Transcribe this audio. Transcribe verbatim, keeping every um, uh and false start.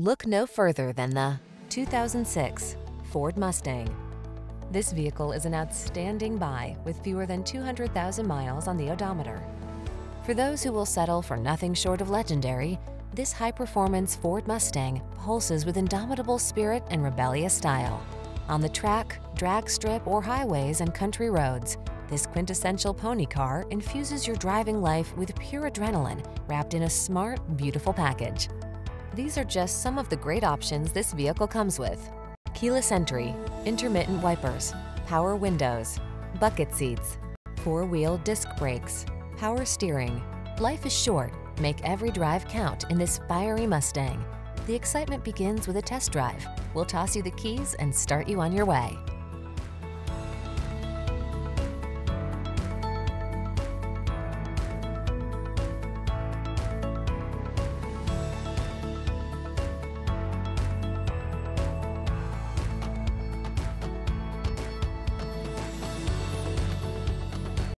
Look no further than the two thousand six Ford Mustang. This vehicle is an outstanding buy with fewer than two hundred thousand miles on the odometer. For those who will settle for nothing short of legendary, this high-performance Ford Mustang pulses with indomitable spirit and rebellious style. On the track, drag strip, or highways and country roads, this quintessential pony car infuses your driving life with pure adrenaline wrapped in a smart, beautiful package. These are just some of the great options this vehicle comes with: keyless entry, intermittent wipers, power windows, bucket seats, four-wheel disc brakes, power steering. Life is short. Make every drive count in this fiery Mustang. The excitement begins with a test drive. We'll toss you the keys and start you on your way.